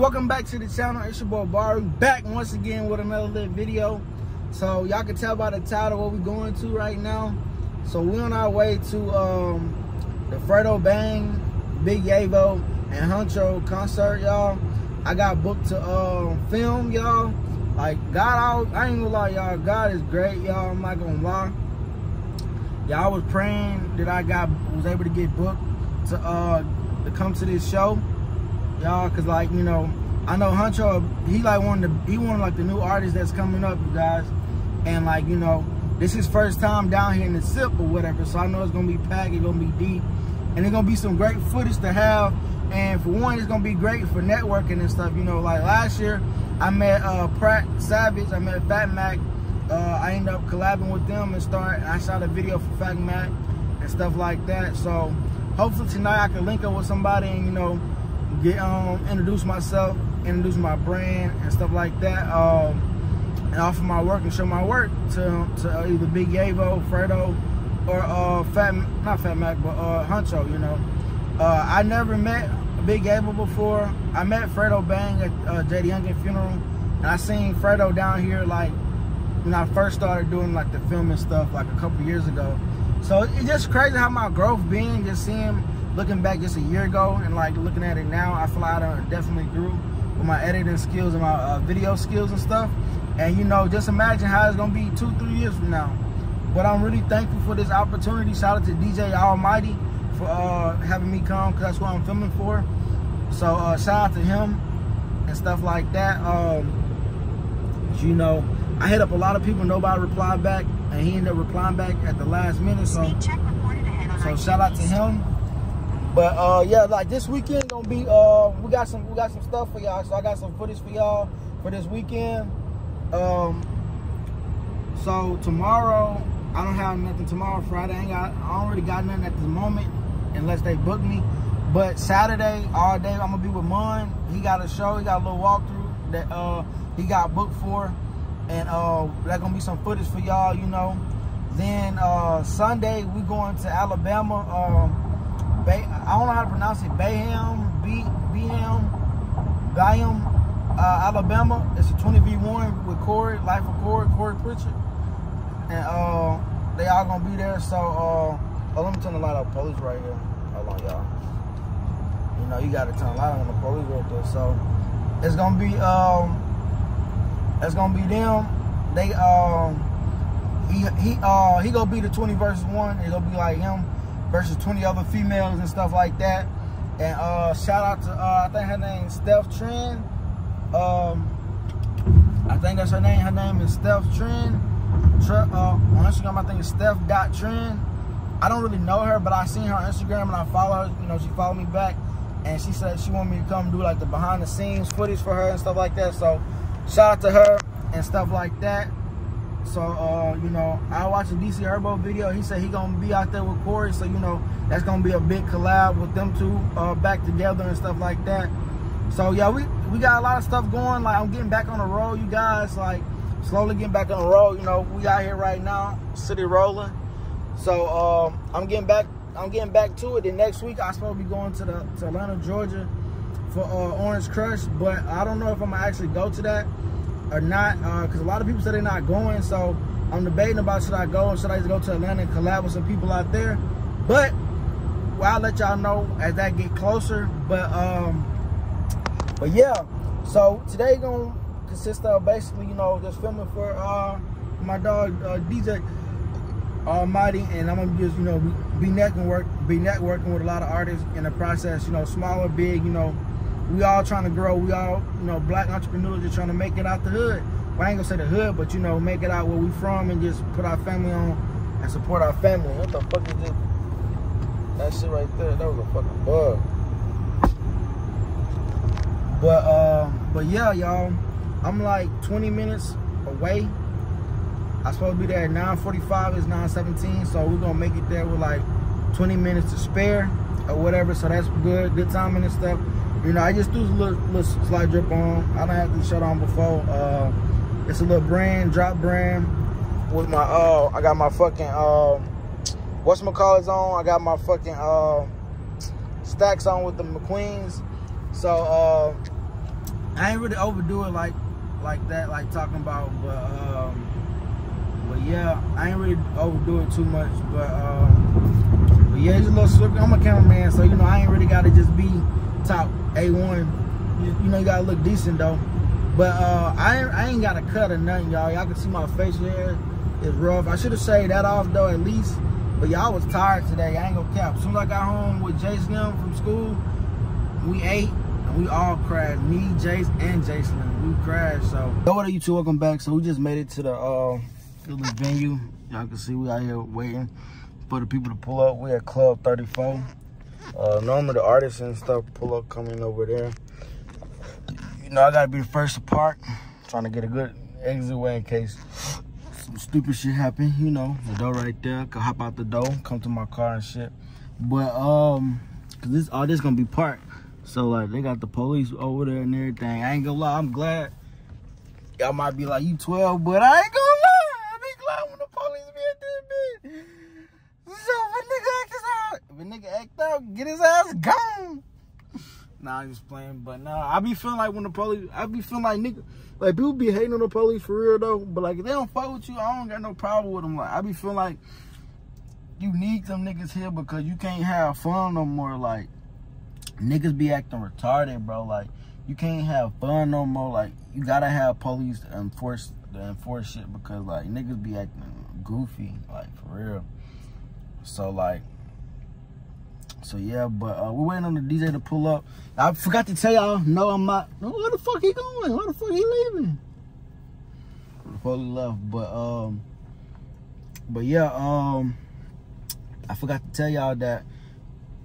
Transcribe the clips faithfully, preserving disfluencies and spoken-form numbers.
welcome back to the channel. It's your boy Baru, back once again with another lit video. So y'all can tell by the title what we're going to right now. So we're on our way to um, the Fredo Bang, Big Yavo, and Hunxho concert, y'all. I got booked to uh, film, y'all. Like, God, I, I ain't gonna lie, y'all. God is great, y'all. I'm not gonna lie. Y'all, I was praying that I got was able to get booked to uh, to come to this show, y'all, cause like, you know, I know Hunxho, he like one of the, he one of like the new artists that's coming up, you guys, and like, you know, this is his first time down here in the S I P or whatever, so I know it's gonna be packed, it's gonna be deep, and it's gonna be some great footage to have, and for one, it's gonna be great for networking and stuff, you know, like last year, I met uh, Pratt Savage, I met Fat Mac, uh, I ended up collabing with them and start, I shot a video for Fat Mac and stuff like that, so hopefully tonight I can link up with somebody and, you know, get um introduce myself, introduce my brand and stuff like that, um and offer my work and show my work to to either Big Yavo, Fredo, or uh Fat not Fat Mac but uh Hunxho, you know. Uh I never met Big Yavo before. I met Fredo Bang at uh, J D Young funeral, and I seen Fredo down here like when I first started doing like the filming stuff like a couple years ago. So it's just crazy how my growth being, just seeing, looking back just a year ago and like looking at it now, I feel like I definitely grew with my editing skills and my uh, video skills and stuff. And you know, just imagine how it's gonna be two, three years from now. But I'm really thankful for this opportunity. Shout out to D J Almighty for uh, having me come, cause that's what I'm filming for. So uh, shout out to him and stuff like that. Um, you know, I hit up a lot of people, nobody replied back, and he ended up replying back at the last minute. So, so shout out to him. But uh, yeah, like this weekend gonna be uh, we got some we got some stuff for y'all. So I got some footage for y'all for this weekend. Um, so tomorrow I don't have nothing. Tomorrow Friday, I ain't got, I already got nothing at the moment unless they book me. But Saturday all day I'm gonna be with Mun. He got a show. He got a little walkthrough that uh he got booked for, and uh that's gonna be some footage for y'all. You know. Then uh Sunday we going to Alabama. Um. Bay, I don't know how to pronounce it. Bayham, B, Bayham, Bayham, uh, Alabama. It's a twenty v one with Corey, Life of Corey, Corey Pritchard, and uh, they all gonna be there. So, uh, oh, let me turn the light on. Police right here. Hold on, y'all. You know, you gotta turn the light on the police right there. So, it's gonna be, um, it's gonna be them. They, um, he, he, uh, he gonna be the twenty versus one. It's gonna be like him versus twenty other females and stuff like that. And uh, shout out to, uh, I think her name is Steph Trend. Um, I think that's her name. Her name is Steph Trend. Tre uh, on Instagram, I think it's Steph dot Trend. I don't really know her, but I seen her on Instagram and I follow her. You know, she followed me back. And she said she wanted me to come do like the behind the scenes footage for her and stuff like that. So shout out to her and stuff like that. So, uh, you know, I watched a D C Herbo video. He said he gonna be out there with Corey. So, you know, that's gonna be a big collab with them two uh, back together and stuff like that. So, yeah, we, we got a lot of stuff going. Like, I'm getting back on the road, you guys. Like, slowly getting back on the road. You know, we out here right now, city rolling. So, uh, I'm getting back I'm getting back to it. Then next week, I'm supposed to be going to, the, to Atlanta, Georgia for uh, Orange Crush. But I don't know if I'm gonna actually go to that or not, because uh, a lot of people said they're not going, so I'm debating about should I go or should I just go to Atlanta and collab with some people out there. But well, I'll let y'all know as that get closer. But um, but yeah, so today gonna consist of basically, you know, just filming for uh my dog uh, D J Almighty, and I'm gonna just, you know, be networking, be networking with a lot of artists in the process. You know, small or big, you know. We all trying to grow. We all, you know, black entrepreneurs just trying to make it out the hood. Well, I ain't gonna say the hood, but you know, make it out where we from and just put our family on and support our family. What the fuck is this? That shit right there, that was a fucking bug. But, uh, but yeah, y'all, I'm like twenty minutes away. I supposed to be there at nine forty-five, it's nine seventeen, so we're gonna make it there with like twenty minutes to spare or whatever, so that's good, good timing and stuff. You know, I just threw a little, little slide drip on. I don't have to shut on before. Uh, it's a little brand, drop brand. With my, uh, I got my fucking, uh, whatchamacallit's on. I got my fucking uh, stacks on with the McQueens. So, uh, I ain't really overdo it like like that, like talking about, but um, but yeah, I ain't really overdo it too much, but um, but yeah, it's a little swift. I'm a cameraman, so you know I ain't really gotta just be top A one. You, you know you gotta look decent though. But uh, I I ain't gotta cut or nothing, y'all. Y'all can see my face here. It's rough. I should have shaved that off though at least. But y'all was tired today. I ain't gonna cap. As soon as I got home with Jay Slim from school, we ate and we all crashed. Me, Jace, and Jay Slim. We crashed. So yo, what up, you two? Welcome back. So we just made it to the uh to the venue. Y'all can see we out here waiting for the people to pull up. We at Club thirty-four. Uh, normally the artists and stuff pull up coming over there. You know I gotta be the first to park. Trying to get a good exit way in case some stupid shit happen, you know, the door right there. Could hop out the door, come to my car and shit. But um, cause this all this gonna be parked, so like they got the police over there and everything. I ain't gonna lie, I'm glad. Y'all might be like, you twelve, but I ain't gonna lie. I be glad when the police be at this bitch. So if a nigga act out, if a nigga act out, get his ass gone. Nah, I was playing, but nah, I be feeling like when the police, I be feeling like nigga, like people be hating on the police for real though, but like if they don't fuck with you, I don't got no problem with them. Like I be feeling like you need some niggas here because you can't have fun no more. Like niggas be acting retarded, bro. Like you can't have fun no more. Like you gotta have police to enforce to enforce shit because like niggas be acting goofy, like for real. So like. So yeah, but uh, we're waiting on the D J to pull up. I forgot to tell y'all, no, I'm not. No, where the fuck he going? Where the fuck he leaving? Before he left, but um, but yeah, um, I forgot to tell y'all that.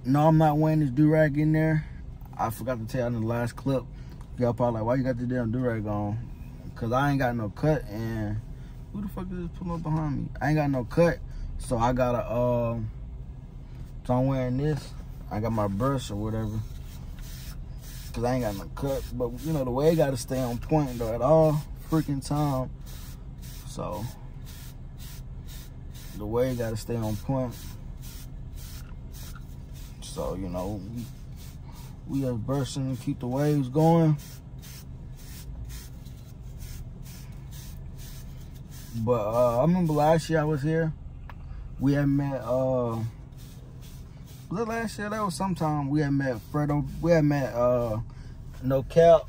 No, I'm not wearing this do rag in there. I forgot to tell y'all in the last clip. Y'all probably like, why you got the damn do rag on? Cause I ain't got no cut, and who the fuck is this pulling up behind me? I ain't got no cut, so I gotta um. So I'm wearing this. I got my brush or whatever, cause I ain't got no cuts. But you know the way gotta stay on point though at all freaking time. So the way gotta stay on point. So you know we, we are brushing and keep the waves going. But uh, I remember last year I was here. We had met. Uh, Last year, that was sometime we had met Fredo. We had met uh, No Cap.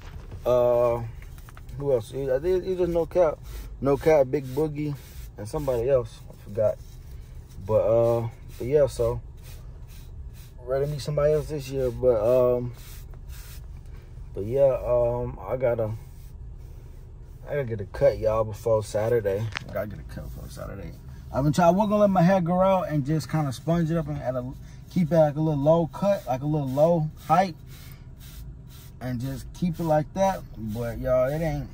Uh, who else? I think it was No Cap, No Cap, Big Boogie, and somebody else. I forgot. But uh, but yeah. So ready to meet somebody else this year. But um, but yeah. Um, I gotta, I gotta get a cut, y'all, before Saturday. I gotta get a cut before Saturday. I've been trying. We're gonna let my hair grow out and just kind of sponge it up and add a. Keep it like a little low cut, like a little low height, and just keep it like that. But y'all, it ain't,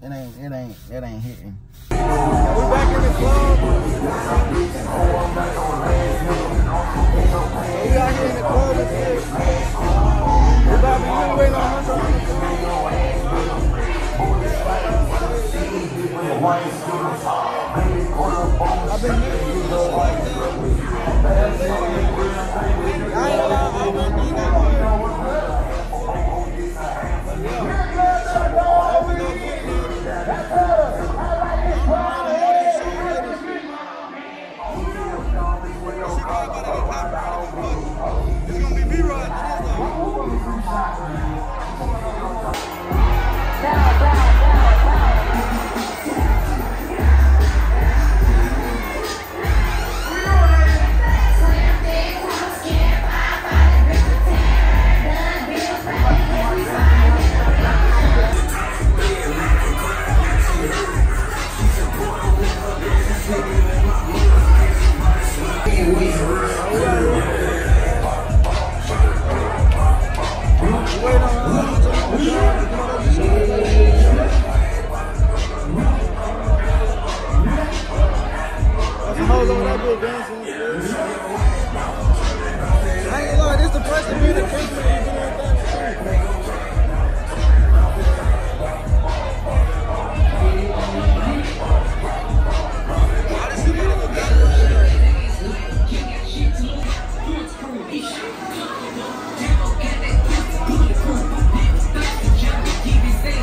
it ain't, it ain't, it ain't hitting. We're back in the club. We out here in the club. We're about to wait on Hunxho. I've been here. Keep it safe.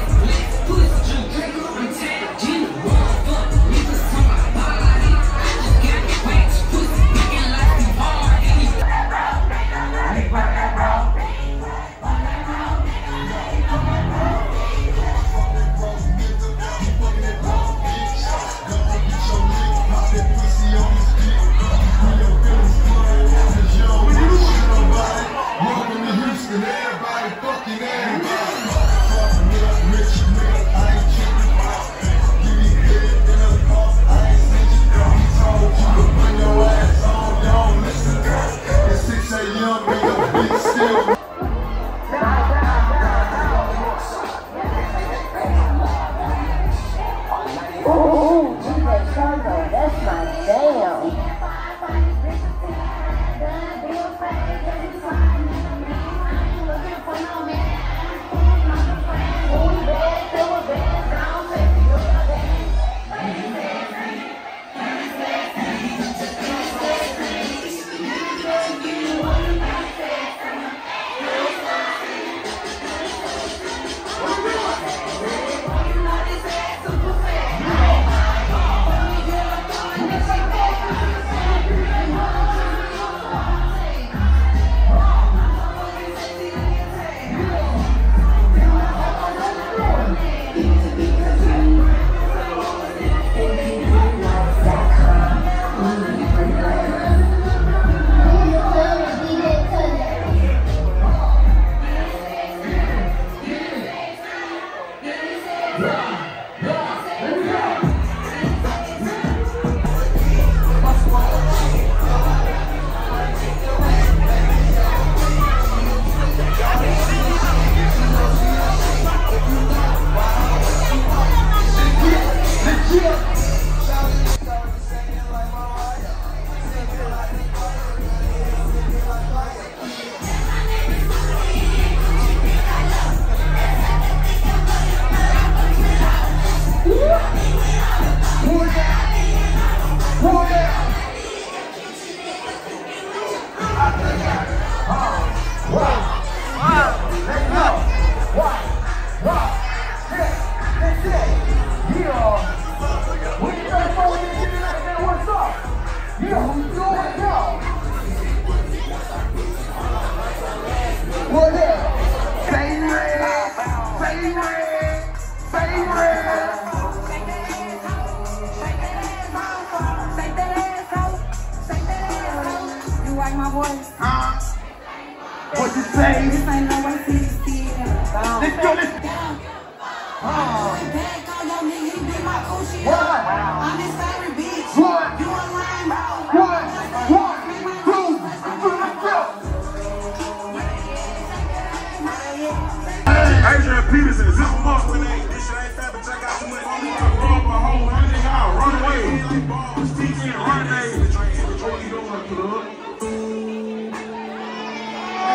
no way. Huh? What you say? This ain't no way for you to see it in the phone. Let's go, let's go. Oh. Put back on your nigga, he beat my coochie up. What? I'm his favorite bitch. What? You a lame bro. What? What? Adrian Peterson, is this a monster? This shit ain't fat, but check out too much. I'm gonna run my whole running out, run away. T T and run away.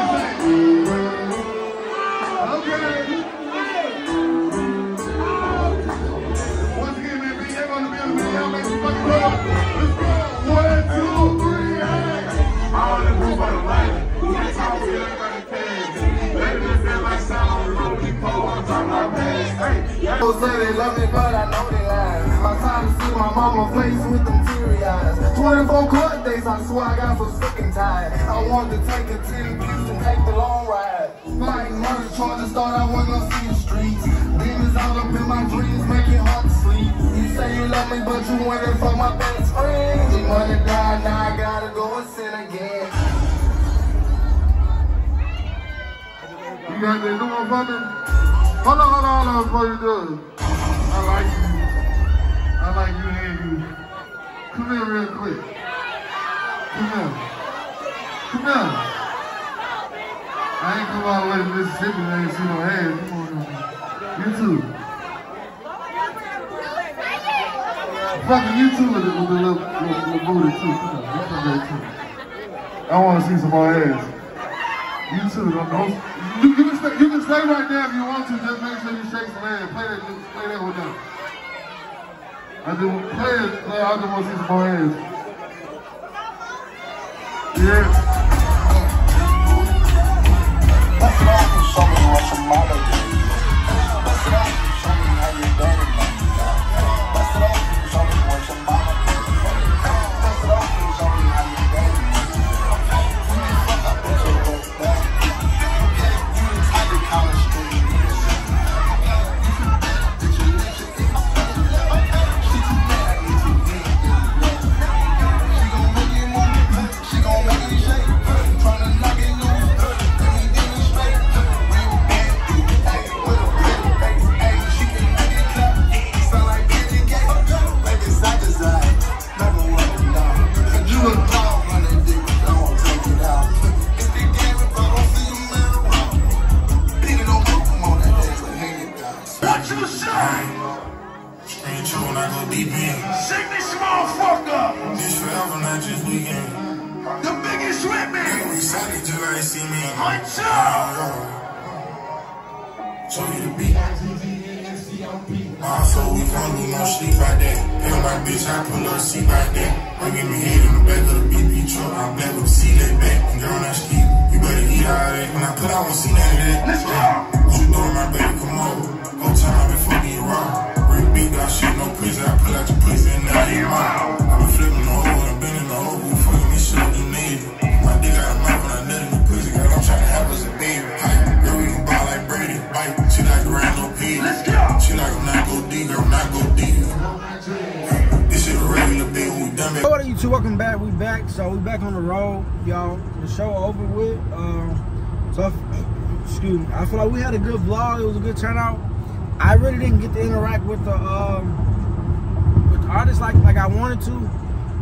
Okay. Once again, man, Big Yavo on the building, Big Yavo, make some fucking love. Let's go. One, two, three, hey. All in the room by the light. We ain't talking to everybody past. Baby, they feel like sound on the road. I'm talking about past. Hey, y'all say they love me, but I know they lies. My time to see my mama face with them teary eyes. twenty-four club days, I swear I got so sick and tired. I wanted to take a ten piece and take the long ride. Fighting murder charges, thought I wasn't gonna see the streets. Demons all up in my dreams, make it hard to sleep. You say you love me, but you went in for my best friend. The money died, now I gotta go and sin again. You got that new one, brother? Hold on, hold on, hold on before you do it. I like you. I like you and you. Come here real quick. Come here. Come here. I ain't come all the way to Mississippi and I ain't see no hands. Come on, come on. You too. Fucking you too with the little, little, little booty too. Come on, you come there too. I want to see some more hands. You too, don't know. You, you, can stay, you can stay right there if you want to, just make sure you shake some hands. Play that, play that one down. I just want to play it, play, I just want to see some more hands. Yeah. I feel like we had a good vlog. It was a good turnout. I really didn't get to interact with the um, with the artists like like I wanted to,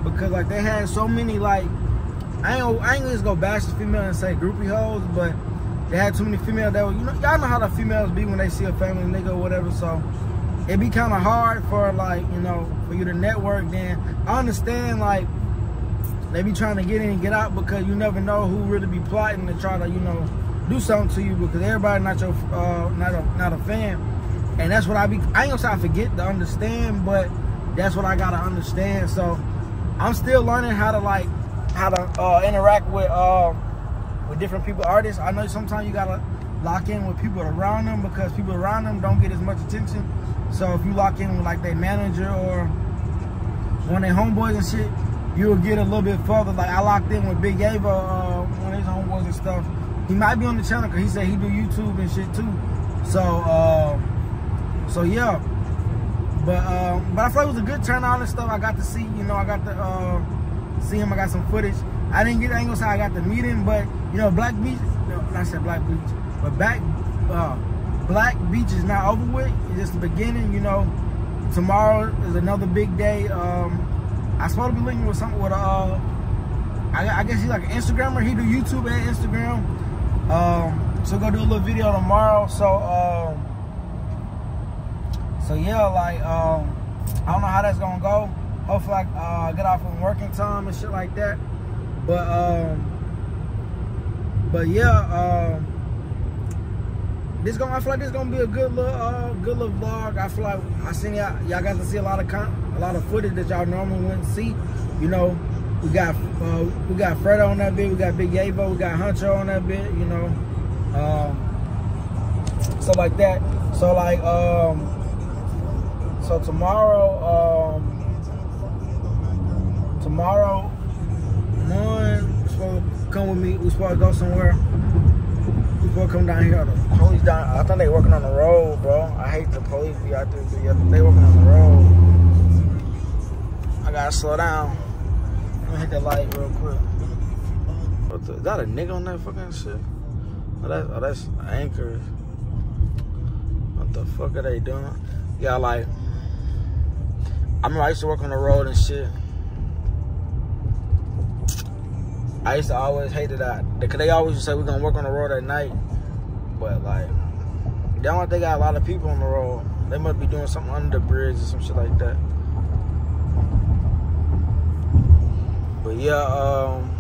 because like they had so many like I ain't I ain't just go bash the female and say groupie hoes, but they had too many females that were, you know, y'all know how the females be when they see a family nigga or whatever. So it'd be kind of hard for like you know for you to network. Then I understand like they be trying to get in and get out, because you never know who really be plotting to try to you know. do something to you, because everybody not your uh, not a not a fan, and that's what I be. I ain't gonna say I forget to understand, but that's what I gotta understand. So I'm still learning how to like how to uh, interact with uh, with different people, artists. I know sometimes you gotta lock in with people around them, because people around them don't get as much attention. So if you lock in with like their manager or one of their homeboys and shit, you'll get a little bit further. Like I locked in with Big Yavo, uh, one of his homeboys and stuff. He might be on the channel because he said he do YouTube and shit too. So, uh, so yeah. But uh, but I feel like it was a good turnout and stuff. I got to see, you know, I got to uh, see him. I got some footage. I didn't get, I ain't gonna say I got the meeting, but you know, Black Beach, no, not said Black Beach, but back, uh, Black Beach is not over with. It's just the beginning, you know. Tomorrow is another big day. Um, I supposed to be linking with something with a, uh, I, I guess he's like an Instagrammer. He do YouTube and Instagram. Um, so go do a little video tomorrow. So, uh, so yeah, like, um, I don't know how that's gonna go. Hopefully I uh, get off on working time and shit like that. But, um, but yeah, um, This gonna, I feel like this gonna be a good little, uh, good little vlog. I feel like I seen y'all, y'all got to see a lot of con a lot of footage that y'all normally wouldn't see. You know, we got, uh, we got Fredo on that bit, we got Big Yavo, we got Hunxho on that bit. You know, um, stuff like that. So like, um, so tomorrow, um, tomorrow, Mun supposed to come with me. We supposed to go somewhere. People come down here, the police down, I think they working on the road, bro. I hate the police be out there, they working on the road. I gotta slow down. Let me hit the light real quick. What the, is that a nigga on that fucking shit? Oh, that, oh that's anchors. What the fuck are they doing? Yeah, like, I remember I used to work on the road and shit. I used to always hate that, because they always used to say we're gonna work on the road at night, but like, they don't, they got a lot of people on the road. They must be doing something under the bridge or some shit like that. But yeah, um,